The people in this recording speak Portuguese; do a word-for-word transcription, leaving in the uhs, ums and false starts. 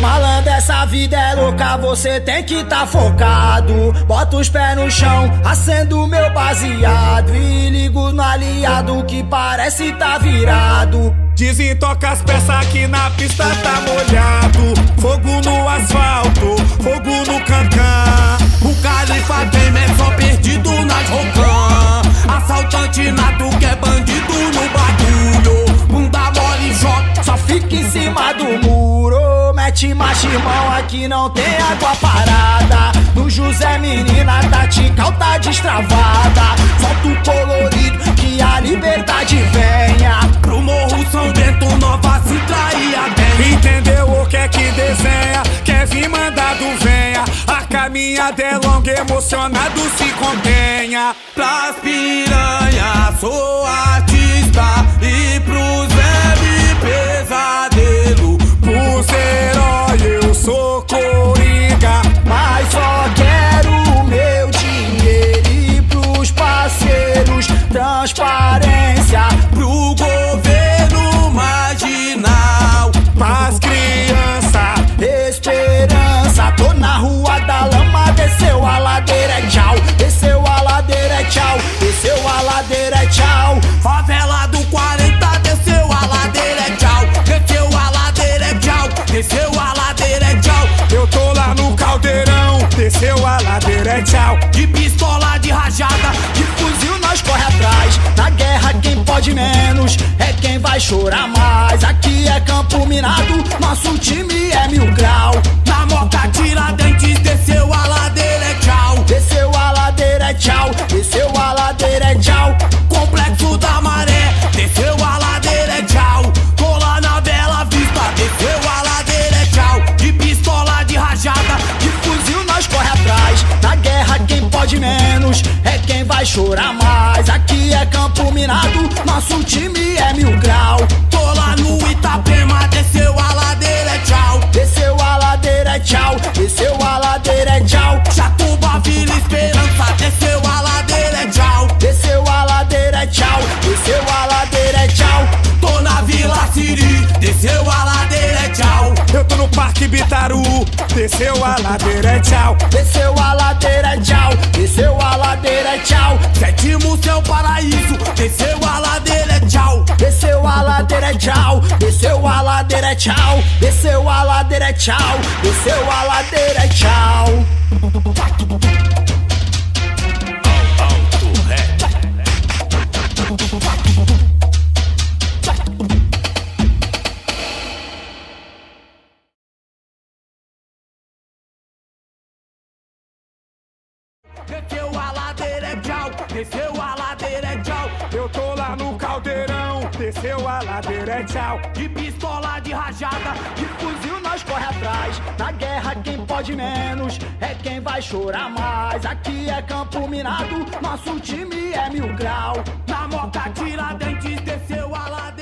Malandro, essa vida é louca, você tem que tá focado. Bota os pés no chão, acendo meu baseado e ligo no aliado que parece tá virado. Desintoca as peças que na pista tá molhado. Fogo no asfalto, fogo no cancã. O califa tem menção perdido nas rocan. Assaltante nato que é bandido no bagulho. Bunda mole e joga, só fica em cima do muro. Mete machimão, aqui não tem água parada. No José menina tatical tá destravada. Solta o colorido que a liberdade venha. Pro morro São Bento, Nova Sintra e a Denha. Entendeu o que é que desenha? Quer vir mandado venha. A caminhada é longa, emocionado se contenha. Pras piranha sou artista e pros web pesadelo. Por ser herói eu sou coringa, mas só quero o meu dinheiro. E pros parceiros transparência, pro governo marginal, pras crianças esperança. Tô na rua da lama, desceu a ladeira é tchau. Desceu a ladeira é tchau. Desceu a ladeira é tchau. Favela do quarenta, desceu a ladeira é tchau. Desceu a ladeira é tchau. Desceu a ladeira é tchau. Eu tô lá no caldeirão, desceu a ladeira é tchau. De pistola, de rajada, de fuzil nós corre atrás. Na guerra quem pode menos é quem vai chorar mais. Aqui é campo minado, nosso time é mil grau. Na moca Tiradentes, desceu a ladeira é tchau. Desceu a ladeira é tchau. Desceu a ladeira é tchau. Complexo da Maré, desceu a ladeira é tchau. Tô lá na Bela Vista, desceu a ladeira é tchau. De pistola, de rajada, de fuzil nós corre atrás. Na guerra quem pode menos é quem vai chorar mais. Aqui é campo minado, nosso time é mil grau. Tô lá no Itapema, desceu a ladeira é tchau. Desceu a ladeira é tchau. Desceu a ladeira é tchau. Jatuba, Vila Esperança, desceu a ladeira é tchau. Desceu a ladeira é tchau. Desceu a ladeira é tchau. Tô na Vila Siri, desceu a ladeira é tchau. Eu tô no Parque Bitaru, desceu a ladeira é tchau. Desceu a ladeira é tchau. Desceu a ladeira é tchau. Sétimo Céu Paraíso, desceu a ladeira é tchau. Desceu a ladeira é tchau. Desceu a ladeira é tchau. Desceu a ladeira é tchau. Desceu a ladeira é tchau. Desceu a ladeira é tchau, desceu a ladeira é tchau. Eu tô lá no caldeirão, desceu a ladeira é tchau. De pistola, de rajada, de fuzil nós corre atrás. Na guerra quem pode menos é quem vai chorar mais. Aqui é campo minado, nosso time é mil grau. Na moca Tiradentes, desceu a ladeira.